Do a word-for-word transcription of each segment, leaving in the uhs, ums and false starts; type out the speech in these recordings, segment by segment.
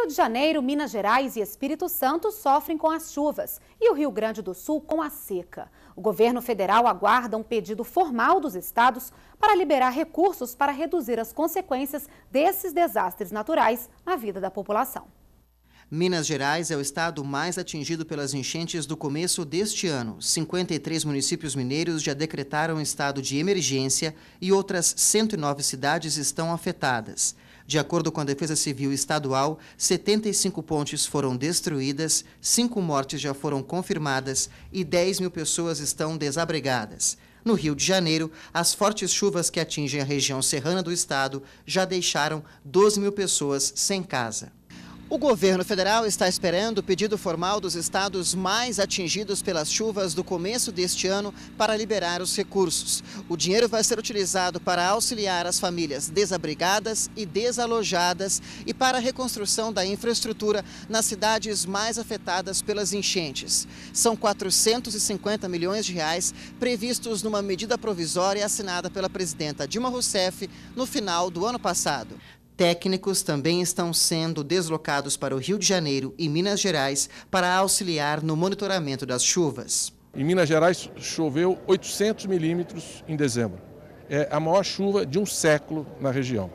Rio de Janeiro, Minas Gerais e Espírito Santo sofrem com as chuvas e o Rio Grande do Sul com a seca. O governo federal aguarda um pedido formal dos estados para liberar recursos para reduzir as consequências desses desastres naturais na vida da população. Minas Gerais é o estado mais atingido pelas enchentes do começo deste ano. cinquenta e três municípios mineiros já decretaram estado de emergência e outras cento e nove cidades estão afetadas. De acordo com a Defesa Civil Estadual, setenta e cinco pontes foram destruídas, cinco mortes já foram confirmadas e dez mil pessoas estão desabrigadas. No Rio de Janeiro, as fortes chuvas que atingem a região serrana do estado já deixaram doze mil pessoas sem casa. O governo federal está esperando o pedido formal dos estados mais atingidos pelas chuvas do começo deste ano para liberar os recursos. O dinheiro vai ser utilizado para auxiliar as famílias desabrigadas e desalojadas e para a reconstrução da infraestrutura nas cidades mais afetadas pelas enchentes. São quatrocentos e cinquenta milhões de reais previstos numa medida provisória assinada pela presidenta Dilma Rousseff no final do ano passado. Técnicos também estão sendo deslocados para o Rio de Janeiro e Minas Gerais para auxiliar no monitoramento das chuvas. Em Minas Gerais choveu oitocentos milímetros em dezembro. É a maior chuva de um século na região.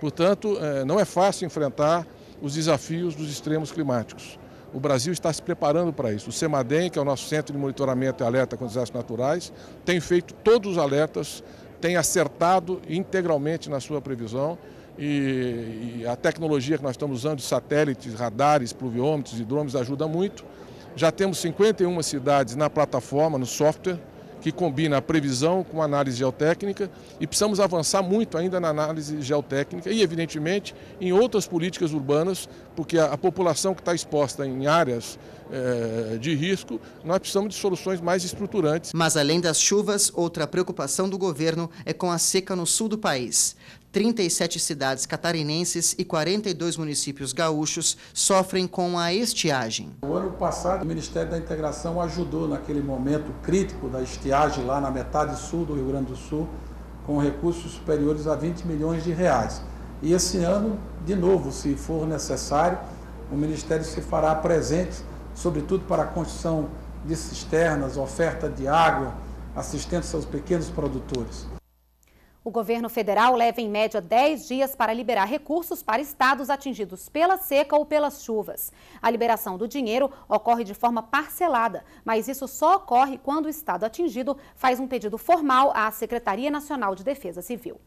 Portanto, não é fácil enfrentar os desafios dos extremos climáticos. O Brasil está se preparando para isso. O Cemaden, que é o nosso centro de monitoramento e alerta com desastres naturais, tem feito todos os alertas, tem acertado integralmente na sua previsão. E a tecnologia que nós estamos usando, satélites, radares, pluviômetros, hidrômetros, ajuda muito. Já temos cinquenta e uma cidades na plataforma, no software, que combina a previsão com a análise geotécnica e precisamos avançar muito ainda na análise geotécnica e, evidentemente, em outras políticas urbanas, porque a população que está exposta em áreas eh, de risco, nós precisamos de soluções mais estruturantes. Mas, além das chuvas, outra preocupação do governo é com a seca no sul do país. trinta e sete cidades catarinenses e quarenta e dois municípios gaúchos sofrem com a estiagem. O ano passado, o Ministério da Integração ajudou naquele momento crítico da estiagem lá na metade sul do Rio Grande do Sul, com recursos superiores a vinte milhões de reais. E esse ano, de novo, se for necessário, o Ministério se fará presente, sobretudo para a construção de cisternas, oferta de água, assistência aos pequenos produtores. O governo federal leva em média dez dias para liberar recursos para estados atingidos pela seca ou pelas chuvas. A liberação do dinheiro ocorre de forma parcelada, mas isso só ocorre quando o estado atingido faz um pedido formal à Secretaria Nacional de Defesa Civil.